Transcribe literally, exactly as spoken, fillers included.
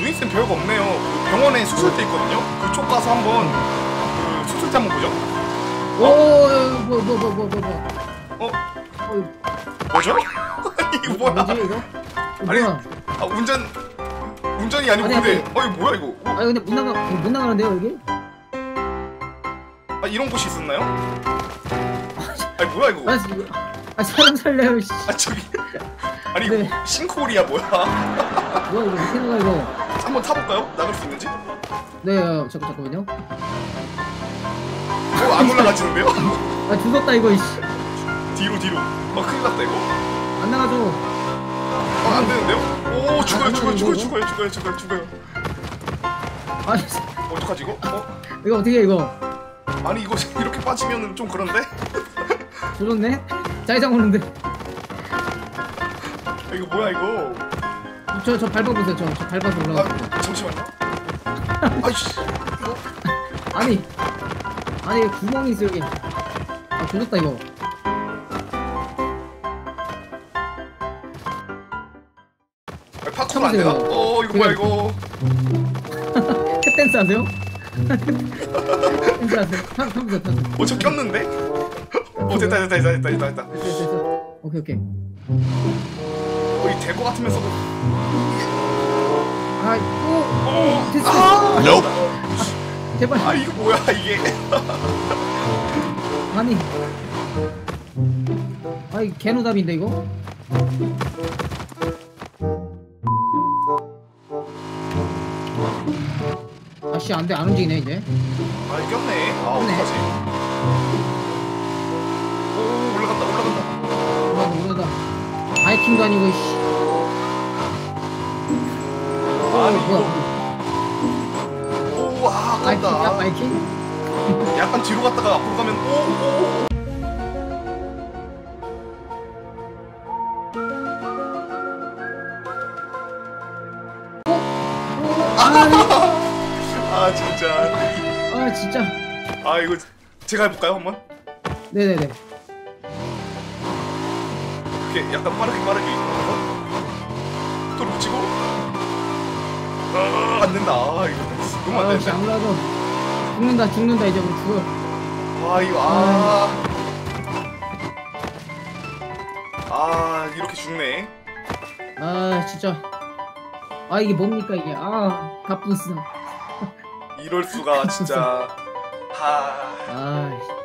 누인쌤 별거 없네요. 그 병원에 수술대 있거든요. 그쪽 가서 한번 그 수술대 한번 보죠. 어? 오, 뭐, 뭐, 뭐, 뭐, 뭐. 어? 뭐죠? 이거 뭐야? 뭐지, 이거? 아니, 뭐야? 아, 운전 운전이 아니고 아니, 근데, 아니. 어, 이거 뭐야 이거? 어? 아니 근데 못 나가 못 나가는데요 여기? 아 이런 곳이 있었나요? 아니 뭐야 이거? 아니, 이거. 아 사람 살래요. 아 저기. 아니 네. 이거 싱크홀이야 뭐야? 뭐야 이거 무슨 거야 이거? 한번 타볼까요? 나갈 수 있는지? 네, 어, 잠깐 잠깐만요. 어, 안 올라가지는데요? 아 죽었다 이거 이씨. 뒤로 뒤로. 막 큰일 났다 이거. 안 나가죠. 어, 안 되는데요? 오 죽어요 죽어요 죽어요 죽어요 죽어요 죽어요 죽어요. 아니 어떡하지 이거? 어? 이거 어떻게 해 이거? 아니 이거 이렇게 빠지면은 좀 그런데? 조졌네? 자 이상 오는데. 이거 뭐야 이거? 저저 저 밟아보세요. 저, 저 밟아서 올라가세요. 아, 잠시만요. 아이씨. 뭐? 아니 아니 구멍이 있어 여기. 아 조졌다 이거. 아, 파쿠르 안 돼요? 어 이거 뭐야 이거? 탭댄스 하세요? 탭댄스 하세요? 타보세요 타보세요. 어 저 꼈는데? 어 됐다 됐다 됐다 됐다 됐다 됐다. 오케이 오케이. 될 것 같으면서도 아, 오, 오, 됐어. 아, nope. 아, 제발. 아, 이거 뭐야 이게? 아니, 아이 개노답인데 이거? 아씨 안돼 안 움직이네 이제. 아, 꼈네. 아, 어떡하지? 오, 올라간다 올라간다. 올라간다 올라간다. 하이킹도 아니고 이씨. 아니, 이거. 오, 아, 아깝다. 바이킹? 약간 뒤로 갔다가 앞으로 가면, 오, 오, 오. 아, 진짜. 아, 진짜. 아, 이거 제가 해볼까요, 한번? 네네네. 이렇게 약간 빠르게 빠르게. 또 붙이고. 아, 안 된다. 아, 이거 너무 안 된다. 안 올라가. 죽는다, 죽는다. 이제 우리 죽어. 아, 이거, 아. 아, 이렇게 죽네. 아, 진짜. 아, 이게 뭡니까, 이게. 아, 갑분싸. 이럴수가, 진짜. 아. 아.